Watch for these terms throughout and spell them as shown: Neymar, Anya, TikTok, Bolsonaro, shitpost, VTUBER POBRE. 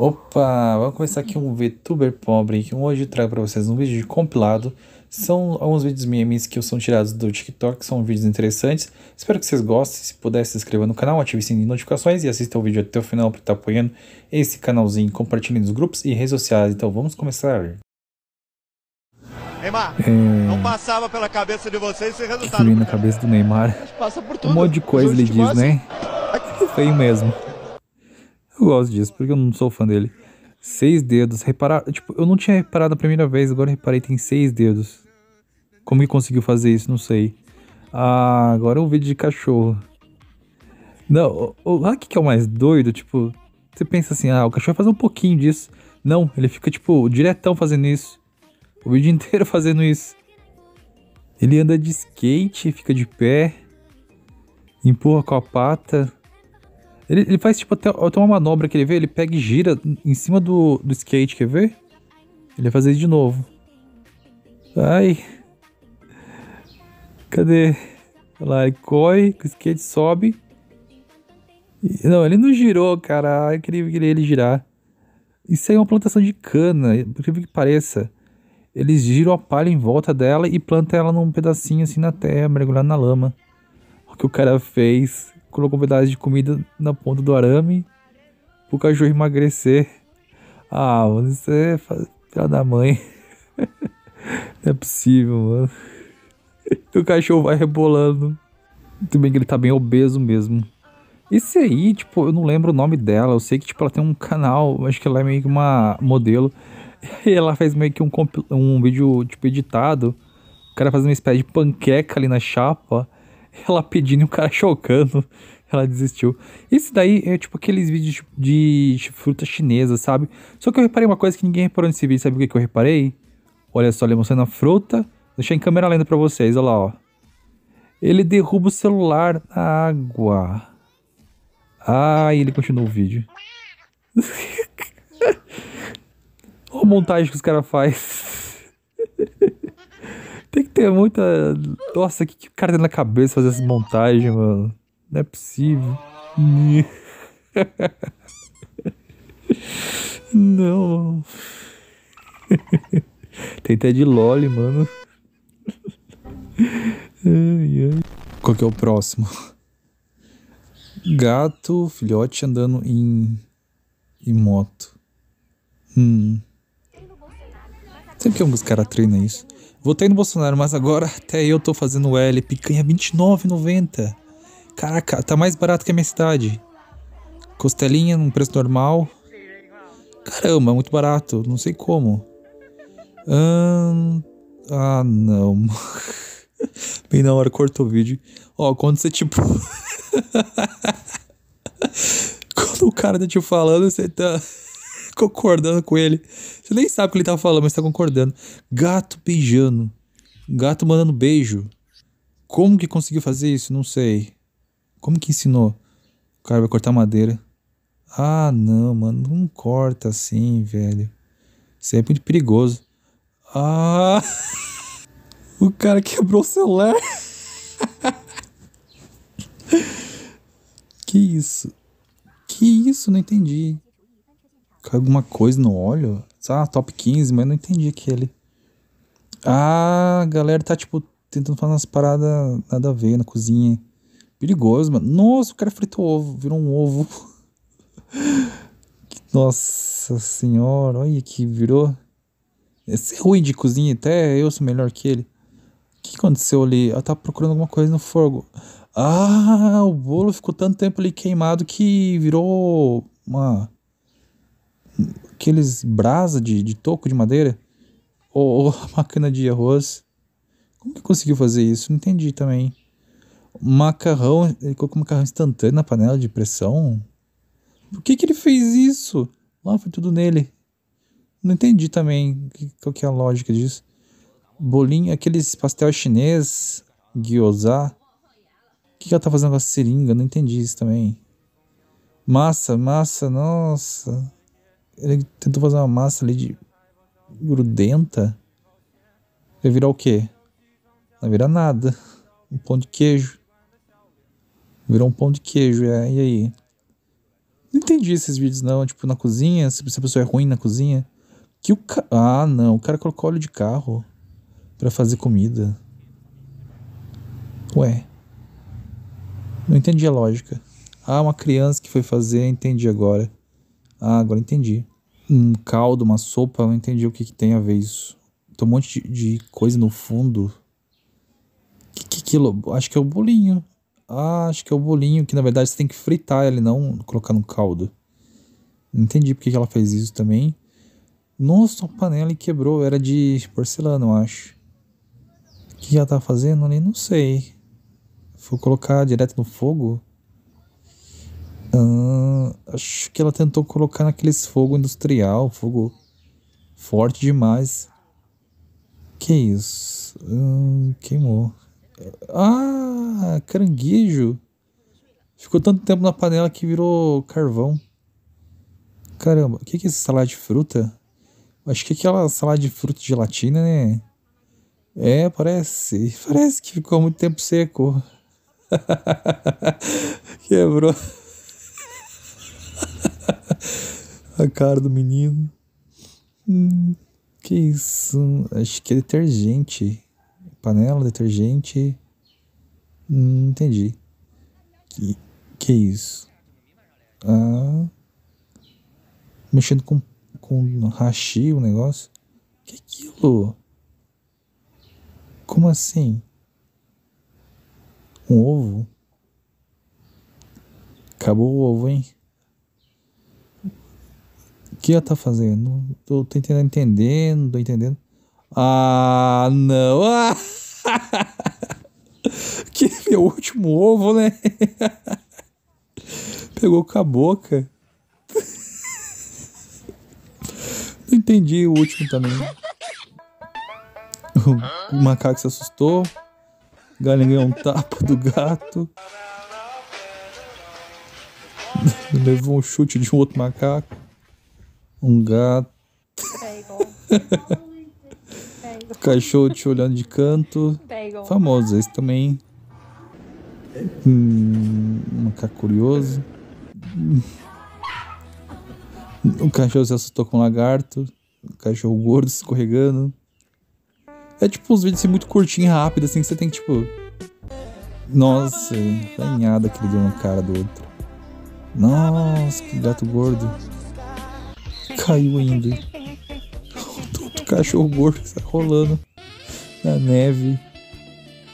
Opa, vamos começar aqui um VTuber pobre, que hoje trago para vocês um vídeo de compilado. São alguns vídeos memes que são tirados do TikTok, são vídeos interessantes. Espero que vocês gostem, se puder se inscreva no canal, ative o sininho de notificações e assista o vídeo até o final para estar apoiando esse canalzinho, compartilhando nos grupos e redes sociais. Então vamos começar. Neymar, não passava pela cabeça de vocês esse resultado. Na cabeça do Neymar, passa por tudo. Um monte de coisa ele diz, né? Feio mesmo. Eu gosto disso, porque eu não sou fã dele. 6 dedos, reparar, tipo, eu não tinha reparado a primeira vez, agora eu reparei, tem 6 dedos. Como que conseguiu fazer isso, não sei. Ah, agora é um vídeo de cachorro. Não, olha que é o mais doido, tipo, você pensa assim, ah, o cachorro vai fazer um pouquinho disso. Não, ele fica, tipo, diretão fazendo isso. O vídeo inteiro fazendo isso. Ele anda de skate, fica de pé, empurra com a pata. Ele faz tipo até uma manobra que ele vê, ele pega e gira em cima do skate, quer ver? Ele vai fazer isso de novo. Ai. Cadê? Olha lá, ele corre, o skate sobe. Não, ele não girou, cara. Eu queria ele girar. Isso aí é uma plantação de cana, por incrível que pareça. Eles giram a palha em volta dela e plantam ela num pedacinho assim na terra, mergulhado na lama. O que o cara fez... Colocou um pedaço de comida na ponta do arame pro cachorro emagrecer. Ah, você é filha da mãe. Não é possível, mano. O cachorro vai rebolando. Tudo bem que ele tá bem obeso mesmo. Esse aí, tipo, eu não lembro o nome dela. Eu sei que, tipo, ela tem um canal. Acho que ela é meio que uma modelo. E ela fez meio que um vídeo, tipo, editado. O cara fazendo uma espécie de panqueca ali na chapa. Ela pedindo e o cara chocando. Ela desistiu. Esse daí é tipo aqueles vídeos de fruta chinesa, sabe? Só que eu reparei uma coisa que ninguém reparou nesse vídeo. Sabe o que eu reparei? Olha só, ele mostrando a fruta. Deixei em câmera lenta pra vocês, olha lá, ó. Ele derruba o celular na água. Ah, e ele continua o vídeo. Olha a montagem que os caras fazem. Tem que ter muita... Nossa, que cara tem na cabeça fazer essa montagem, mano. Não é possível. Não. Tem até de loli, mano. Qual que é o próximo? Gato, filhote andando em moto. Sempre que alguns caras treinam isso. Votei no Bolsonaro, mas agora até eu tô fazendo o L. Picanha R$29,90. Caraca, tá mais barato que a minha cidade. Costelinha num preço normal. Caramba, muito barato. Não sei como. Ah, não. Bem na hora, cortou o vídeo. Ó, quando você tipo... Quando o cara tá te falando, você tá... concordando com ele. Você nem sabe o que ele tá falando, mas tá concordando. Gato beijando. Gato mandando beijo. Como que conseguiu fazer isso? Não sei. Como que ensinou? O cara vai cortar madeira. Ah, não, mano. Não corta assim, velho. Isso é muito perigoso. Ah! O cara quebrou o celular. Que isso? Que isso? Não entendi. Alguma coisa no óleo. Ah, top 15, mas não entendi aquele. Ah, a galera tá, tipo, tentando fazer umas paradas nada a ver na cozinha. Perigoso, mano. Nossa, o cara fritou ovo, virou um ovo. Nossa senhora, olha que virou. Esse é ruim de cozinha, até eu sou melhor que ele. O que aconteceu ali? Ela tá procurando alguma coisa no fogo. Ah, o bolo ficou tanto tempo ali queimado que virou uma... Aqueles brasa de toco de madeira. Ou a máquina de arroz. Como que conseguiu fazer isso? Não entendi também. Macarrão. Ele colocou macarrão instantâneo na panela de pressão. Por que ele fez isso? Lá foi tudo nele. Não entendi também qual que é a lógica disso. Bolinho, aqueles pastel chinês. Gyoza. O que ela tá fazendo com a seringa? Não entendi isso também. Massa, nossa. Ele tentou fazer uma massa ali de grudenta. Vai virar o quê? Não vira nada. Um pão de queijo. Virou um pão de queijo, é. E aí? Não entendi esses vídeos não, tipo na cozinha, se a pessoa é ruim na cozinha. Que o ca... Ah, não, o cara colocou óleo de carro pra fazer comida. Ué. Não entendi a lógica. Ah, uma criança que foi fazer, entendi agora. Ah, agora entendi. Um caldo, uma sopa, não entendi o que, que tem a ver isso. Tem um monte de coisa no fundo. Que acho que é o bolinho. Ah, acho que é o bolinho, que na verdade você tem que fritar ele, não colocar no caldo. Não entendi porque que ela fez isso também. Nossa, a panela quebrou, era de porcelana, eu acho. O que ela tá fazendo ali? Não sei. Foi colocar direto no fogo? Ah, acho que ela tentou colocar naqueles fogo industrial, fogo forte demais. Que isso? Queimou. Ah, caranguejo. Ficou tanto tempo na panela que virou carvão. Caramba, o que é esse salada de fruta? Acho que é aquela salada de fruta de gelatina, né? É, parece. Parece que ficou muito tempo seco. Quebrou. A cara do menino. Que isso? Acho que é detergente. Panela, detergente. Não entendi. Que isso? Ah. Mexendo com hashi o negócio. Que é aquilo? Como assim? Um ovo? Acabou o ovo, hein? O que ela tá fazendo? Tô tentando entender, não tô entendendo. Ah, não. Ah. Que é meu último ovo, né? Pegou com a boca. Não entendi o último também. O macaco se assustou. O galinha ganhou um tapa do gato. Levou um chute de um outro macaco. Um gato. O cachorro te olhando de canto. Famoso esse também. Um macaco curioso. O cachorro se assustou com o lagarto. O cachorro gordo escorregando. É tipo uns vídeos assim, muito curtinhos e rápidos, assim, que você tem que, tipo... Nossa, ganhada que ele deu na cara do outro. Nossa, que gato gordo. Caiu ainda. O cachorro gordo que tá rolando na neve.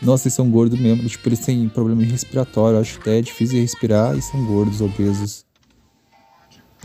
Nossa, eles são gordos mesmo. Tipo, eles têm problema respiratório. Acho até difícil respirar e são gordos, obesos.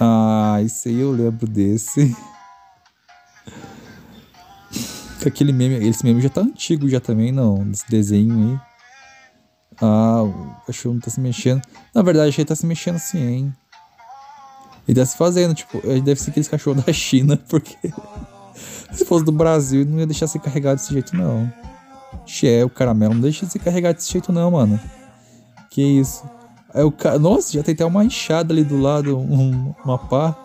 Ah, isso aí eu lembro desse. Aquele meme, esse meme já tá antigo já também, não, desse desenho aí. Ah, o cachorro não tá se mexendo. Na verdade, ele tá se mexendo assim, hein. Ele tá se fazendo, tipo, ele deve ser aquele cachorro da China, porque se fosse do Brasil, ele não ia deixar ser carregado desse jeito, não. Xé, o caramelo não deixa de ser carregado desse jeito, não, mano. Que isso. Aí o cara, nossa, já tem até uma enxada ali do lado, uma pá.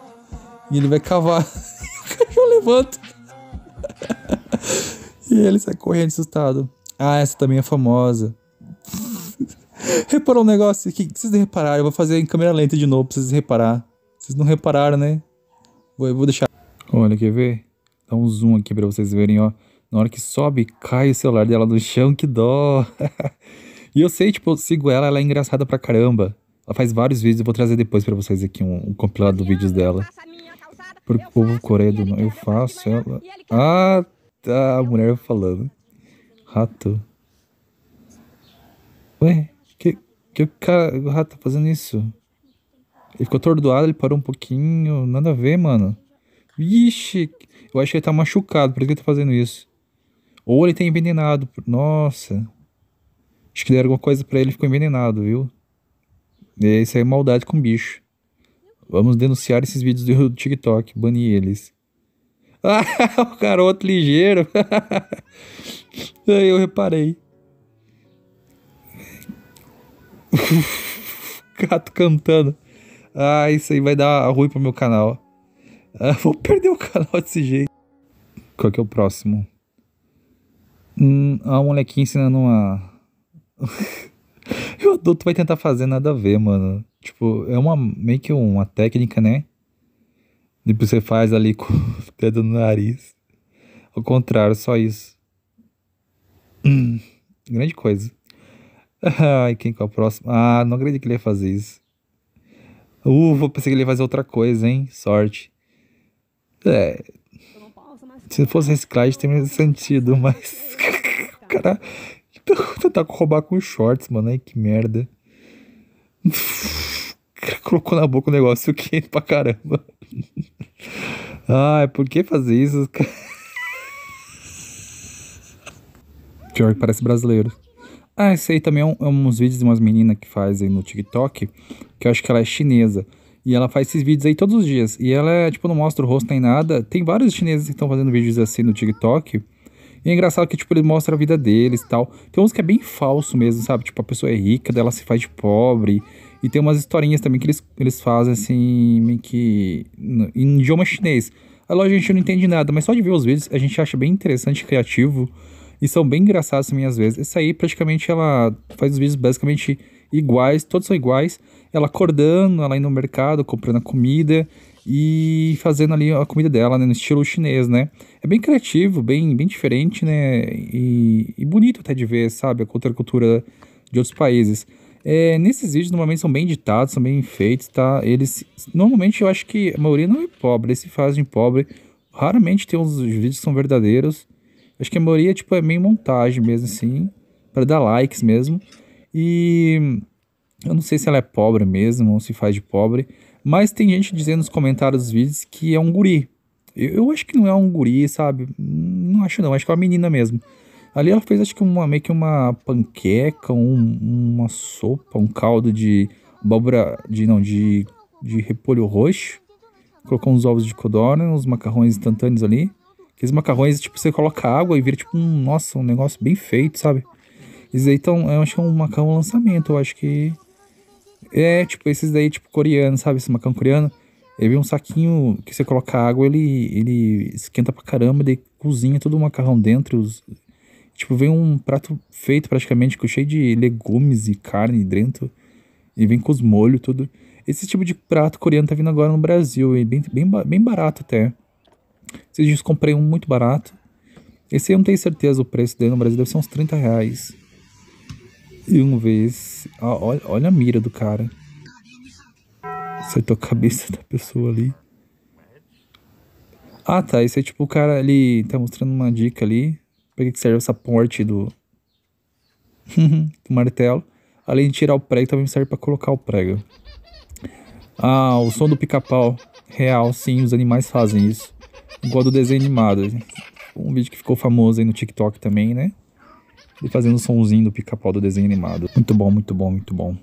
E ele vai cavar. O cachorro levanta. E ele sai correndo assustado. Ah, essa também é famosa. Reparou um negócio aqui? Vocês não repararam? Eu vou fazer em câmera lenta de novo pra vocês reparar. Vocês não repararam, né? Eu vou deixar. Olha, quer ver? Dá um zoom aqui pra vocês verem, ó. Na hora que sobe, cai o celular dela no chão. Que dó. E eu sei, tipo, eu sigo ela, ela é engraçada pra caramba. Ela faz vários vídeos, eu vou trazer depois pra vocês aqui um compilado de vídeos dela. Pro povo coreano, do... eu faço ela... Ah, tá, a mulher falando. Rato. Ué, que o cara, o rato tá fazendo isso? Ele ficou atordoado, ele parou um pouquinho, nada a ver, mano. Vixe, eu acho que ele tá machucado, por isso que ele tá fazendo isso. Ou ele tá envenenado, nossa... Acho que deram alguma coisa pra ele, ficou envenenado, viu? E isso aí é maldade com bicho. Vamos denunciar esses vídeos do TikTok, banir eles. Ah, o garoto ligeiro. Eu reparei. Gato cantando. Ah, isso aí vai dar ruim pro meu canal. Ah, vou perder o canal desse jeito. Qual que é o próximo? A molequinha ensinando uma... O adulto vai tentar fazer nada a ver, mano. Tipo, é meio que uma técnica, né? Tipo, você faz ali com o dedo no nariz. Ao contrário, só isso. Grande coisa. Ai, quem que é o próximo? Ah, não acredito que ele ia fazer isso. Vou pensar que ele ia fazer outra coisa, hein? Sorte. É. Se fosse reciclagem, teria sentido, mas... Cara, tentar roubar com shorts, mano. Ai, que merda. Colocou na boca um negócio quente pra caramba. Ai, por que fazer isso? Pior que parece brasileiro. Ah, esse aí também é uns vídeos de umas meninas que fazem no TikTok, que eu acho que ela é chinesa. E ela faz esses vídeos aí todos os dias. E ela é, tipo, não mostra o rosto nem nada. Tem vários chineses que estão fazendo vídeos assim no TikTok. E é engraçado que, tipo, ele mostra a vida deles e tal. Tem uns que é bem falso mesmo, sabe? Tipo, a pessoa é rica, daí ela se faz de pobre. E tem umas historinhas também que eles fazem, assim, meio que em idioma chinês. A lógico, a gente não entende nada, mas só de ver os vídeos a gente acha bem interessante e criativo. E são bem engraçados também, às vezes. Essa aí, praticamente, ela faz os vídeos basicamente iguais, todos são iguais. Ela acordando, ela indo no mercado, comprando a comida e fazendo ali a comida dela, né, no estilo chinês, né? É bem criativo, bem diferente, né? E bonito até de ver, sabe? A cultura de outros países. É, nesses vídeos, normalmente, são bem editados, são bem feitos, tá? Eles, normalmente, eu acho que a maioria não é pobre, eles se fazem pobre. Raramente tem uns vídeos que são verdadeiros. Acho que a maioria, tipo, é meio montagem mesmo, assim, pra dar likes mesmo. E eu não sei se ela é pobre mesmo, ou se faz de pobre. Mas tem gente dizendo nos comentários dos vídeos que é um guri. Eu acho que não é um guri, sabe? Não acho não, acho que é uma menina mesmo. Ali ela fez, acho que meio que uma panqueca, uma sopa, um caldo de abóbora, de repolho roxo. Colocou uns ovos de codorna, uns macarrões instantâneos ali. Aqueles macarrões, tipo, você coloca água e vira, tipo, um negócio bem feito, sabe? Esses aí, então, eu acho que é um macarrão lançamento, eu acho que... É, tipo, esses daí, tipo, coreano, sabe? Esse macarrão coreano, ele vem um saquinho que você coloca água, ele esquenta pra caramba, ele cozinha todo o macarrão dentro. Tipo, vem um prato feito, praticamente, cheio de legumes e carne dentro. E vem com os molhos, tudo. Esse tipo de prato coreano tá vindo agora no Brasil, e bem barato até. Esses dias comprei um muito barato. Esse eu não tenho certeza o preço dele no Brasil. Deve ser uns R$30. E vamos ver esse. Ah, olha a mira do cara. Acertou a cabeça da pessoa ali. Ah, tá. Esse é tipo o cara ali. Tá mostrando uma dica ali. Pra que serve essa porte do martelo. Além de tirar o prego, também serve pra colocar o prego. Ah, o som do pica-pau. Real, sim. Os animais fazem isso. Igual do desenho animado. Um vídeo que ficou famoso aí no TikTok também, né? E fazendo o somzinho do pica-pau do desenho animado. Muito bom, muito bom, muito bom.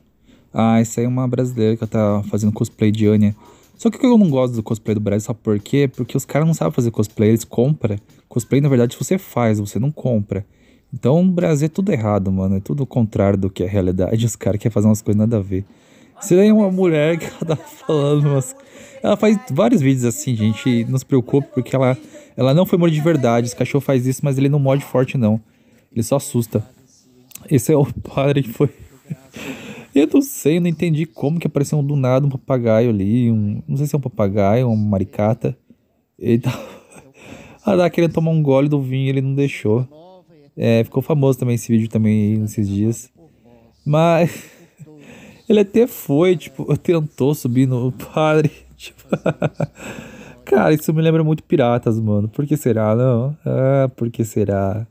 Ah, essa aí é uma brasileira que tá fazendo cosplay de Anya. Só que eu não gosto do cosplay do Brasil, sabe por quê? Porque os caras não sabem fazer cosplay, eles compram. Cosplay, na verdade, você faz, você não compra. Então, o Brasil é tudo errado, mano. É tudo o contrário do que é a realidade. Os caras querem fazer umas coisas nada a ver. Você daí é uma mulher que ela tá falando, mas ela faz vários vídeos assim, gente, não se preocupe, porque ela não foi mordida de verdade. Esse cachorro faz isso, mas ele não morde forte, não. Ele só assusta. Esse é o padre que foi... Eu não sei, não entendi como que apareceu do nada um papagaio ali, não sei se é um papagaio ou uma maricata. Ele tá... Ela tá querendo tomar um gole do vinho e ele não deixou. É, ficou famoso também esse vídeo também nesses dias. Mas... Ele até foi, tipo, tentou subir no padre, tipo... Cara, isso me lembra muito Piratas, mano. Por que será, não? Ah, por que será?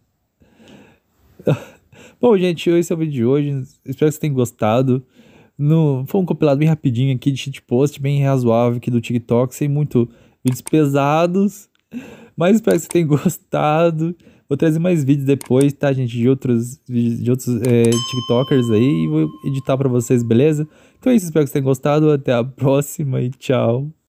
Bom, gente, esse é o vídeo de hoje. Espero que vocês tenham gostado. Foi um compilado bem rapidinho aqui de shitpost, bem razoável aqui do TikTok. Sem muito vídeos pesados. Mas espero que vocês tenham gostado. Vou trazer mais vídeos depois, tá, gente? De outros TikTokers aí. E vou editar pra vocês, beleza? Então é isso. Espero que vocês tenham gostado. Até a próxima e tchau.